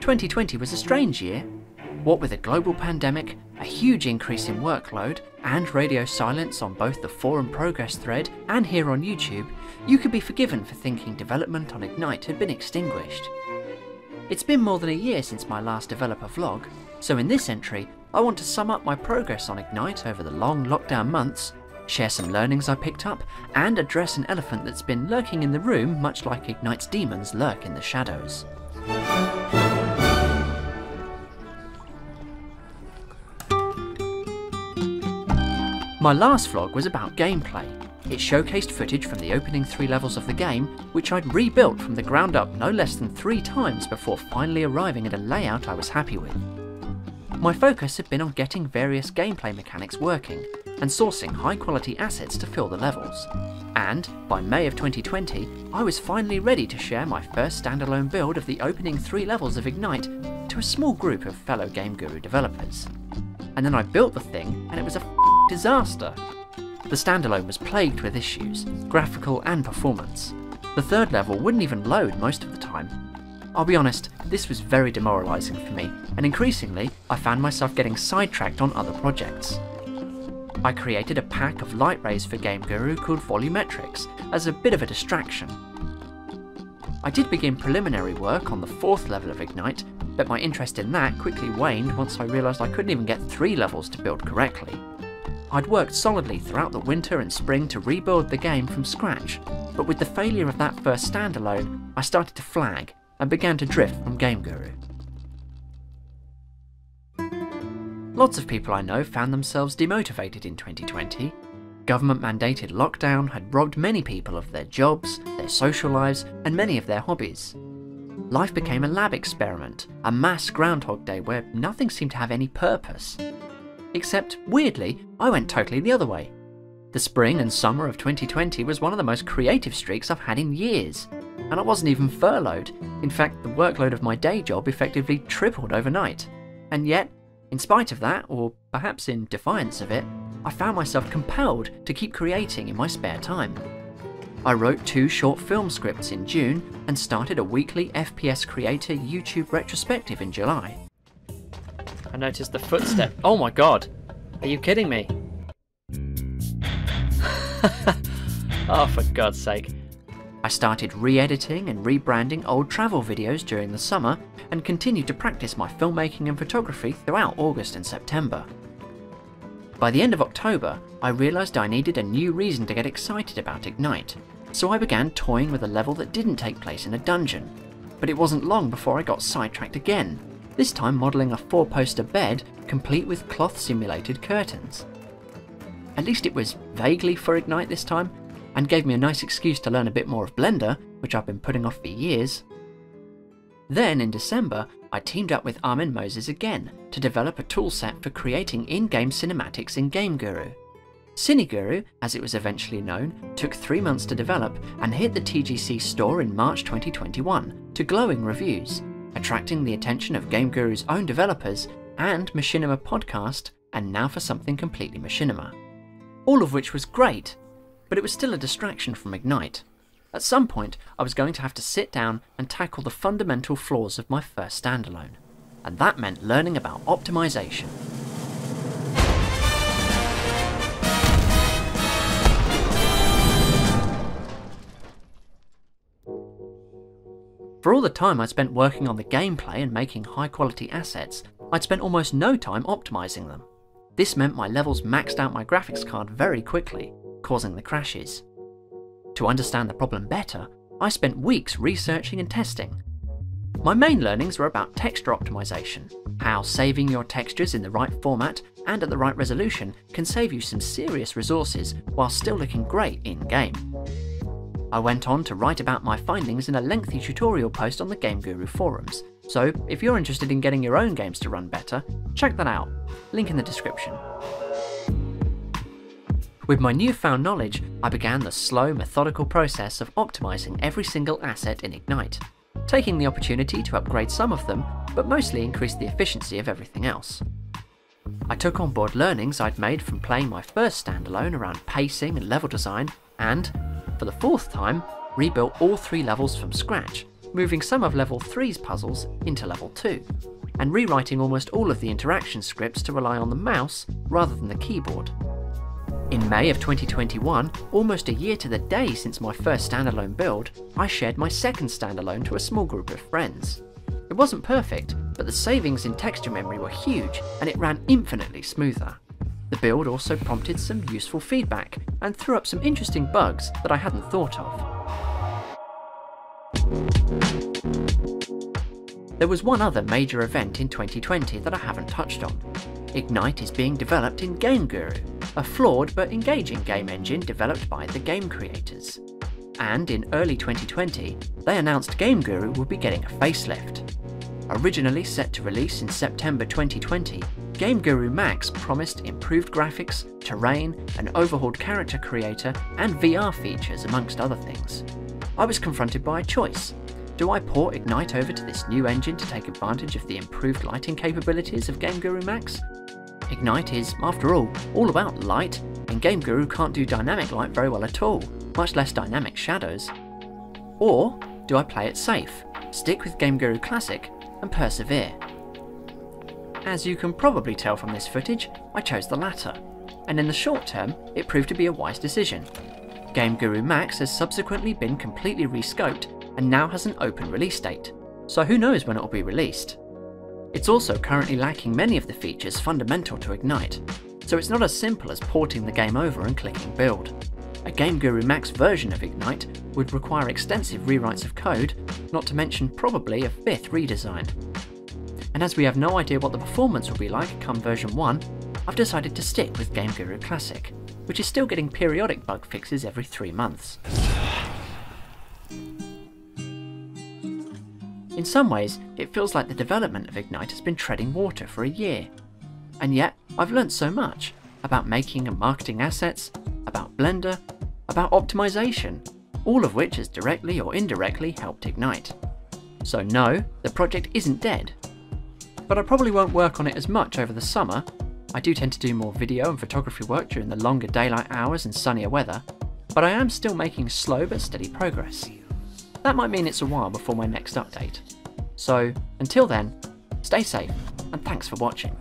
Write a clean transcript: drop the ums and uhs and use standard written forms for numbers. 2020 was a strange year. What with a global pandemic, a huge increase in workload, and radio silence on both the forum progress thread and here on YouTube, you could be forgiven for thinking development on Ignite had been extinguished. It's been more than a year since my last developer vlog, so in this entry, I want to sum up my progress on Ignite over the long lockdown months, share some learnings I picked up, and address an elephant that's been lurking in the room much like Ignite's demons lurk in the shadows. My last vlog was about gameplay. It showcased footage from the opening 3 levels of the game, which I'd rebuilt from the ground up no less than 3 times before finally arriving at a layout I was happy with. My focus had been on getting various gameplay mechanics working, and sourcing high quality assets to fill the levels. And, by May of 2020, I was finally ready to share my first standalone build of the opening 3 levels of Ignite to a small group of fellow GameGuru developers. And then I built the thing and it was a disaster. The standalone was plagued with issues, graphical and performance. The 3rd level wouldn't even load most of the time. I'll be honest, this was very demoralising for me, and increasingly I found myself getting sidetracked on other projects. I created a pack of light rays for GameGuru called Volumetrics as a bit of a distraction. I did begin preliminary work on the 4th level of Ignite, but my interest in that quickly waned once I realised I couldn't even get 3 levels to build correctly. I'd worked solidly throughout the winter and spring to rebuild the game from scratch, but with the failure of that first standalone, I started to flag and began to drift from GameGuru. Lots of people I know found themselves demotivated in 2020. Government-mandated lockdown had robbed many people of their jobs, their social lives, and many of their hobbies. Life became a lab experiment, a mass Groundhog Day where nothing seemed to have any purpose. Except, weirdly, I went totally the other way. The spring and summer of 2020 was one of the most creative streaks I've had in years, and I wasn't even furloughed. In fact, the workload of my day job effectively tripled overnight. And yet, in spite of that, or perhaps in defiance of it, I found myself compelled to keep creating in my spare time. I wrote 2 short film scripts in June and started a weekly FPS Creator YouTube retrospective in July. I noticed the footstep. Oh my god! Are you kidding me? Oh, for god's sake. I started re-editing and rebranding old travel videos during the summer and continued to practice my filmmaking and photography throughout August and September. By the end of October, I realised I needed a new reason to get excited about Ignite, so I began toying with a level that didn't take place in a dungeon. But it wasn't long before I got sidetracked again. This time modelling a 4-poster bed, complete with cloth simulated curtains. At least it was vaguely for Ignite this time, and gave me a nice excuse to learn a bit more of Blender, which I've been putting off for years. Then in December, I teamed up with Armin Moses again to develop a toolset for creating in-game cinematics in GameGuru. CineGuru, as it was eventually known, took 3 months to develop and hit the TGC store in March 2021 to glowing reviews, attracting the attention of GameGuru's own developers and Machinima Podcast, and now for something completely Machinima. All of which was great, but it was still a distraction from Ignite. At some point, I was going to have to sit down and tackle the fundamental flaws of my first standalone, and that meant learning about optimization. For all the time I spent working on the gameplay and making high quality assets, I'd spent almost no time optimising them. This meant my levels maxed out my graphics card very quickly, causing the crashes. To understand the problem better, I spent weeks researching and testing. My main learnings were about texture optimisation, how saving your textures in the right format and at the right resolution can save you some serious resources while still looking great in game. I went on to write about my findings in a lengthy tutorial post on the GameGuru forums, so if you're interested in getting your own games to run better, check that out, link in the description. With my newfound knowledge, I began the slow, methodical process of optimising every single asset in Ignite, taking the opportunity to upgrade some of them, but mostly increase the efficiency of everything else. I took on board learnings I'd made from playing my first standalone around pacing and level design, and, for the 4th time, rebuilt all 3 levels from scratch, moving some of level 3's puzzles into level 2, and rewriting almost all of the interaction scripts to rely on the mouse rather than the keyboard. In May of 2021, almost a year to the day since my first standalone build, I shared my second standalone to a small group of friends. It wasn't perfect, but the savings in texture memory were huge, and it ran infinitely smoother. The build also prompted some useful feedback, and threw up some interesting bugs that I hadn't thought of. There was one other major event in 2020 that I haven't touched on. Ignite is being developed in GameGuru, a flawed but engaging game engine developed by The Game Creators. And in early 2020, they announced GameGuru would be getting a facelift. Originally set to release in September 2020, GameGuru Max promised improved graphics, terrain, an overhauled character creator, and VR features, amongst other things. I was confronted by a choice. Do I port Ignite over to this new engine to take advantage of the improved lighting capabilities of GameGuru Max? Ignite is, after all about light, and GameGuru can't do dynamic light very well at all, much less dynamic shadows. Or do I play it safe, stick with GameGuru Classic, and persevere? As you can probably tell from this footage, I chose the latter, and in the short term, it proved to be a wise decision. GameGuru Max has subsequently been completely rescoped and now has an open release date, so who knows when it will be released. It's also currently lacking many of the features fundamental to Ignite, so it's not as simple as porting the game over and clicking build. A GameGuru Max version of Ignite would require extensive rewrites of code, not to mention probably a 5th redesign. And as we have no idea what the performance will be like come version 1, I've decided to stick with GameGuru Classic, which is still getting periodic bug fixes every 3 months. In some ways, it feels like the development of Ignite has been treading water for a year. And yet, I've learnt so much about making and marketing assets, about Blender, about optimization, all of which has directly or indirectly helped Ignite. So no, the project isn't dead. But I probably won't work on it as much over the summer. I do tend to do more video and photography work during the longer daylight hours and sunnier weather, but I am still making slow but steady progress. That might mean it's a while before my next update. So, until then, stay safe and thanks for watching.